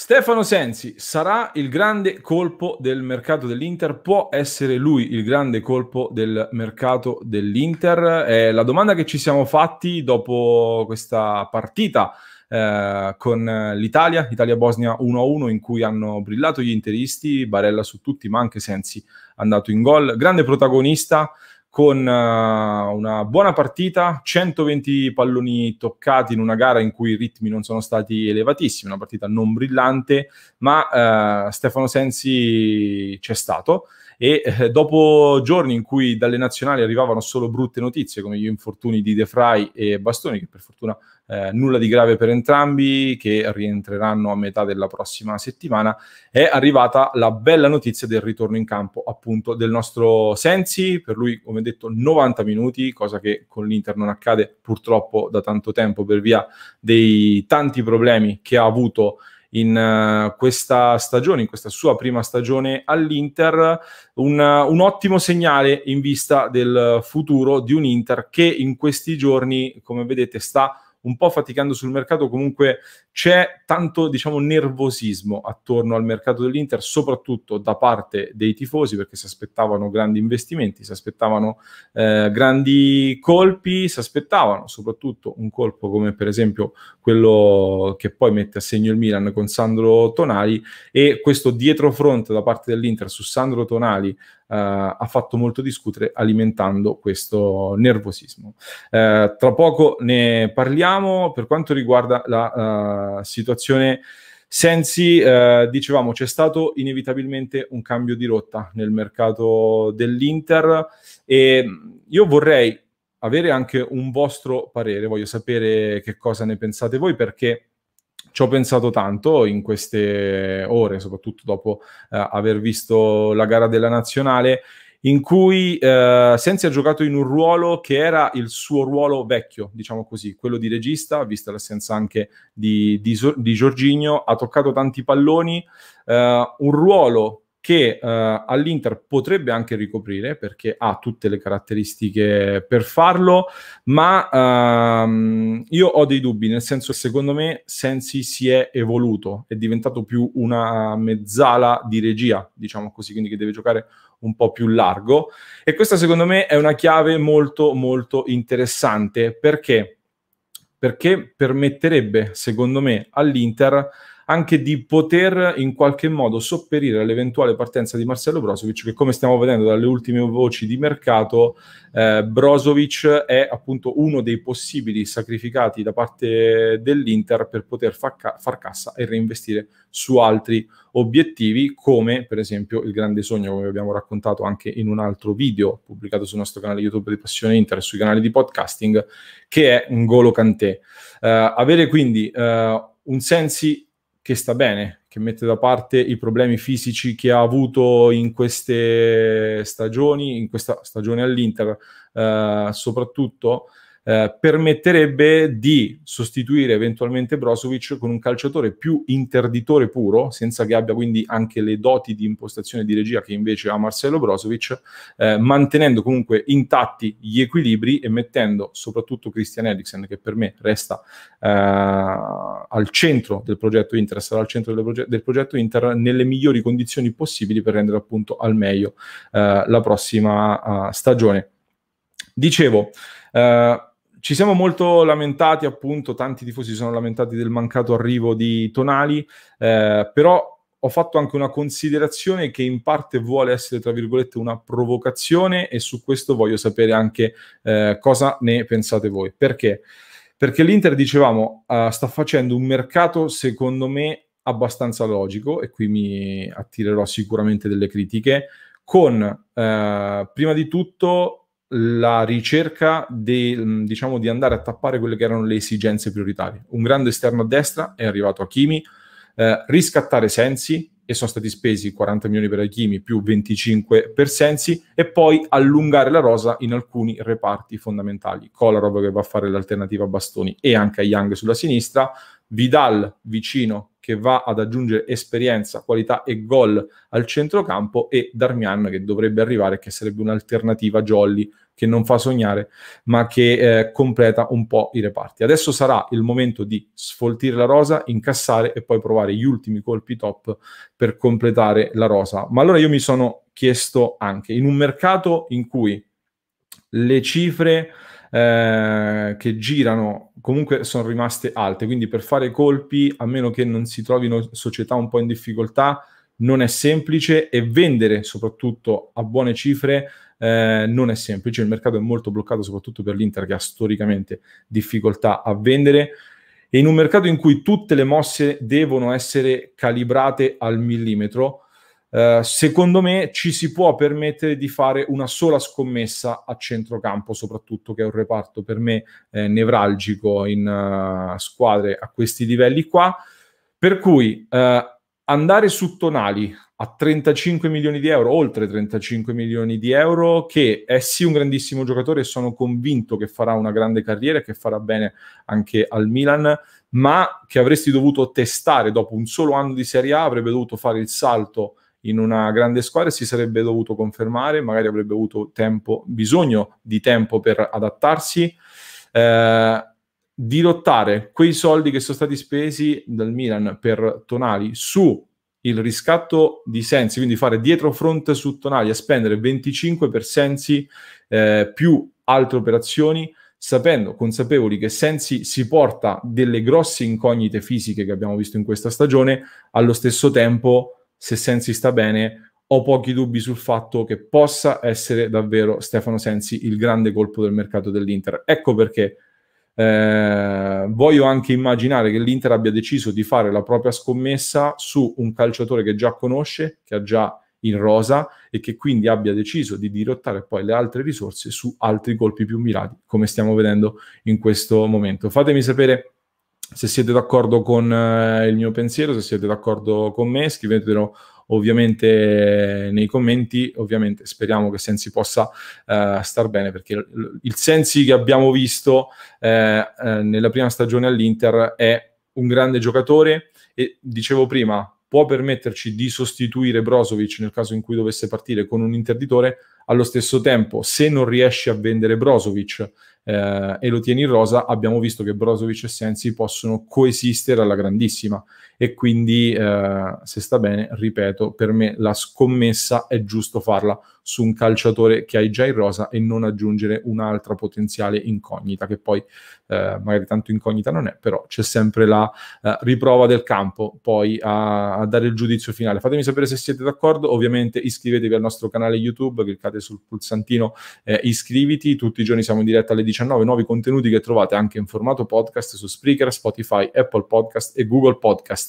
Stefano Sensi, sarà il grande colpo del mercato dell'Inter? Può essere lui il grande colpo del mercato dell'Inter? È la domanda che ci siamo fatti dopo questa partita con l'Italia, Italia-Bosnia 1-1, in cui hanno brillato gli interisti, Barella su tutti, ma anche Sensi andato in gol. Grande protagonista, con una buona partita, 120 palloni toccati in una gara in cui i ritmi non sono stati elevatissimi, una partita non brillante, ma Stefano Sensi c'è stato, e dopo giorni in cui dalle nazionali arrivavano solo brutte notizie, come gli infortuni di De Frey e Bastoni, che per fortuna nulla di grave per entrambi, che rientreranno a metà della prossima settimana, è arrivata la bella notizia del ritorno in campo appunto del nostro Sensi. Per lui, come detto, 90 minuti, cosa che con l'Inter non accade purtroppo da tanto tempo per via dei tanti problemi che ha avuto in questa stagione, in questa sua prima stagione all'Inter. Un ottimo segnale in vista del futuro di un Inter che in questi giorni, come vedete, sta un po' faticando sul mercato. Comunque c'è tanto, diciamo, nervosismo attorno al mercato dell'Inter, soprattutto da parte dei tifosi, perché si aspettavano grandi investimenti, si aspettavano grandi colpi, si aspettavano soprattutto un colpo come per esempio quello che poi mette a segno il Milan con Sandro Tonali, e questo dietrofront da parte dell'Inter su Sandro Tonali ha fatto molto discutere, alimentando questo nervosismo. Tra poco ne parliamo. Per quanto riguarda la situazione Sensi, dicevamo, c'è stato inevitabilmente un cambio di rotta nel mercato dell'Inter, e io vorrei avere anche un vostro parere, voglio sapere che cosa ne pensate voi, perché ci ho pensato tanto in queste ore, soprattutto dopo aver visto la gara della nazionale, in cui Sensi ha giocato in un ruolo che era il suo ruolo vecchio, diciamo così, quello di regista, vista l'assenza anche di Jorginho. Ha toccato tanti palloni, un ruolo che all'Inter potrebbe anche ricoprire, perché ha tutte le caratteristiche per farlo, ma io ho dei dubbi, nel senso che secondo me Sensi si è evoluto, è diventato più una mezzala di regia, diciamo così, quindi che deve giocare un po' più largo, e questa secondo me è una chiave molto molto interessante, perché permetterebbe secondo me all'Inter anche di poter in qualche modo sopperire all'eventuale partenza di Marcelo Brozović, che, come stiamo vedendo dalle ultime voci di mercato, Brozović è appunto uno dei possibili sacrificati da parte dell'Inter per poter far cassa e reinvestire su altri obiettivi, come per esempio il grande sogno, come abbiamo raccontato anche in un altro video pubblicato sul nostro canale YouTube di Passione Inter e sui canali di podcasting, che è N'Golo Kanté. Avere quindi un Sensi che sta bene, che mette da parte i problemi fisici che ha avuto in queste stagioni, in questa stagione all'Inter, soprattutto permetterebbe di sostituire eventualmente Brozović con un calciatore più interditore puro, senza che abbia quindi anche le doti di impostazione di regia che invece ha Marcelo Brozović, mantenendo comunque intatti gli equilibri e mettendo soprattutto Christian Eriksen, che per me resta al centro del progetto Inter, sarà al centro del progetto Inter, nelle migliori condizioni possibili per rendere appunto al meglio la prossima stagione. Dicevo, ci siamo molto lamentati, appunto, tanti tifosi si sono lamentati del mancato arrivo di Tonali, però ho fatto anche una considerazione che in parte vuole essere, tra virgolette, una provocazione, e su questo voglio sapere anche cosa ne pensate voi. Perché? Perché l'Inter, dicevamo, sta facendo un mercato, secondo me, abbastanza logico, e qui mi attirerò sicuramente delle critiche, con, prima di tutto, la ricerca di andare a tappare quelle che erano le esigenze prioritarie. Un grande esterno a destra, è arrivato Achimi, riscattare Sensi, e sono stati spesi 40 milioni per Achimi più 25 per Sensi, e poi allungare la rosa in alcuni reparti fondamentali. Kolarov, che va a fare l'alternativa a Bastoni, e anche a Yang sulla sinistra, Vidal vicino, che va ad aggiungere esperienza, qualità e gol al centrocampo, e Darmian che dovrebbe arrivare, che sarebbe un'alternativa jolly che non fa sognare ma che completa un po' i reparti. Adesso sarà il momento di sfoltire la rosa, incassare e poi provare gli ultimi colpi top per completare la rosa. Ma allora io mi sono chiesto anche, in un mercato in cui le cifre che girano comunque sono rimaste alte, quindi per fare colpi, a meno che non si trovino società un po' in difficoltà, non è semplice, e vendere soprattutto a buone cifre non è semplice. Il mercato è molto bloccato soprattutto per l'Inter, che ha storicamente difficoltà a vendere, e in un mercato in cui tutte le mosse devono essere calibrate al millimetro, secondo me ci si può permettere di fare una sola scommessa a centrocampo, soprattutto, che è un reparto per me nevralgico in squadre a questi livelli qua, per cui andare su Tonali a 35 milioni di euro, oltre 35 milioni di euro, che è sì un grandissimo giocatore e sono convinto che farà una grande carriera e che farà bene anche al Milan, ma che avresti dovuto testare dopo un solo anno di Serie A, avrebbe dovuto fare il salto in una grande squadra e si sarebbe dovuto confermare, magari avrebbe avuto bisogno di tempo per adattarsi. Dirottare quei soldi che sono stati spesi dal Milan per Tonali su il riscatto di Sensi, quindi fare dietro fronte su Tonali a spendere 25 per Sensi più altre operazioni, sapendo, consapevoli che Sensi si porta delle grosse incognite fisiche che abbiamo visto in questa stagione, allo stesso tempo, se Sensi sta bene, ho pochi dubbi sul fatto che possa essere davvero Stefano Sensi il grande colpo del mercato dell'Inter. Ecco perché voglio anche immaginare che l'Inter abbia deciso di fare la propria scommessa su un calciatore che già conosce, che ha già in rosa, e che quindi abbia deciso di dirottare poi le altre risorse su altri colpi più mirati, come stiamo vedendo in questo momento. Fatemi sapere se siete d'accordo con il mio pensiero, se siete d'accordo con me, scrivetelo ovviamente nei commenti. Ovviamente speriamo che Sensi possa star bene, perché il Sensi che abbiamo visto nella prima stagione all'Inter è un grande giocatore, e dicevo prima, può permetterci di sostituire Brozović nel caso in cui dovesse partire con un interditore. Allo stesso tempo, se non riesci a vendere Brozović e lo tieni in rosa, abbiamo visto che Brozović e Sensi possono coesistere alla grandissima, e quindi se sta bene, ripeto, per me la scommessa è giusto farla su un calciatore che hai già in rosa e non aggiungere un'altra potenziale incognita, che poi magari tanto incognita non è, però c'è sempre la riprova del campo poi a dare il giudizio finale. Fatemi sapere se siete d'accordo. Ovviamente iscrivetevi al nostro canale YouTube, cliccate sul pulsantino iscriviti. Tutti i giorni siamo in diretta alle 19, nuovi contenuti che trovate anche in formato podcast su Spreaker, Spotify, Apple Podcast e Google Podcast.